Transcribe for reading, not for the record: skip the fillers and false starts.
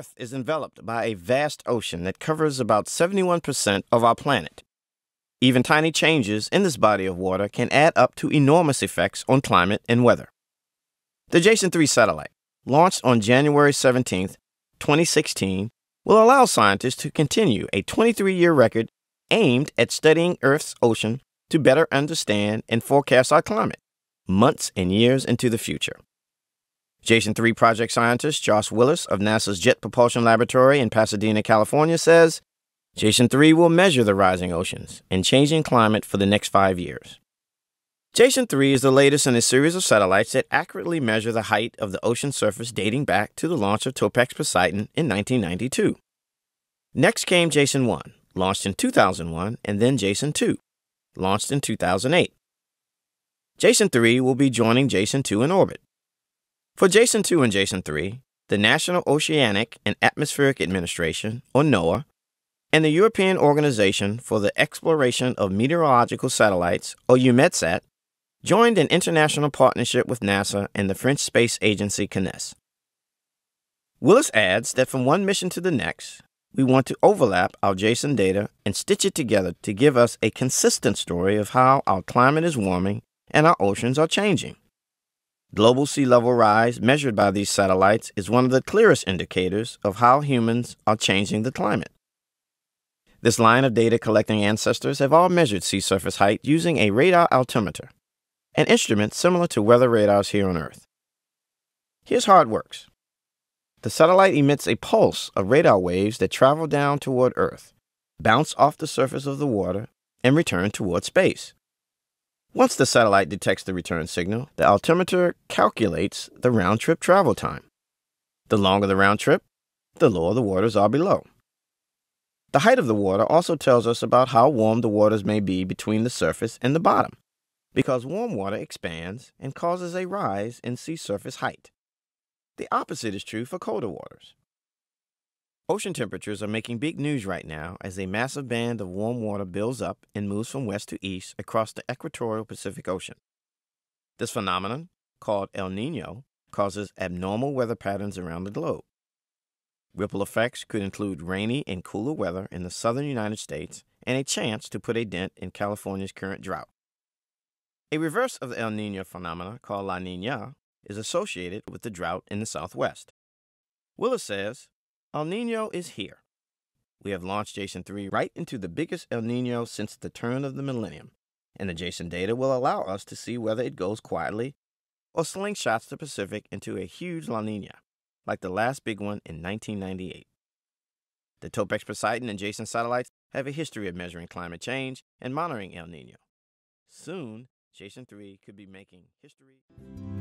Earth is enveloped by a vast ocean that covers about 71% of our planet. Even tiny changes in this body of water can add up to enormous effects on climate and weather. The Jason-3 satellite, launched on January 17, 2016, will allow scientists to continue a 23-year record aimed at studying Earth's ocean to better understand and forecast our climate, months and years into the future. Jason-3 project scientist Josh Willis of NASA's Jet Propulsion Laboratory in Pasadena, California says, Jason-3 will measure the rising oceans and changing climate for the next 5 years. Jason-3 is the latest in a series of satellites that accurately measure the height of the ocean surface dating back to the launch of Topex Poseidon in 1992. Next came Jason-1, launched in 2001, and then Jason-2, launched in 2008. Jason-3 will be joining Jason-2 in orbit. For Jason-2 and Jason-3, the National Oceanic and Atmospheric Administration, or NOAA, and the European Organization for the Exploration of Meteorological Satellites, or EUMETSAT, joined an international partnership with NASA and the French space agency CNES. Willis adds that from one mission to the next, we want to overlap our Jason data and stitch it together to give us a consistent story of how our climate is warming and our oceans are changing. Global sea level rise measured by these satellites is one of the clearest indicators of how humans are changing the climate. This line of data collecting ancestors have all measured sea surface height using a radar altimeter, an instrument similar to weather radars here on Earth. Here's how it works. The satellite emits a pulse of radar waves that travel down toward Earth, bounce off the surface of the water, and return toward space. Once the satellite detects the return signal, the altimeter calculates the round-trip travel time. The longer the round trip, the lower the waters are below. The height of the water also tells us about how warm the waters may be between the surface and the bottom, because warm water expands and causes a rise in sea surface height. The opposite is true for colder waters. Ocean temperatures are making big news right now as a massive band of warm water builds up and moves from west to east across the equatorial Pacific Ocean. This phenomenon, called El Niño, causes abnormal weather patterns around the globe. Ripple effects could include rainy and cooler weather in the southern United States and a chance to put a dent in California's current drought. A reverse of the El Niño phenomena, called La Niña, is associated with the drought in the Southwest. Willis says, El Niño is here. We have launched Jason-3 right into the biggest El Niño since the turn of the millennium, and the Jason data will allow us to see whether it goes quietly or slingshots the Pacific into a huge La Niña, like the last big one in 1998. The Topex Poseidon and Jason satellites have a history of measuring climate change and monitoring El Niño. Soon, Jason-3 could be making history.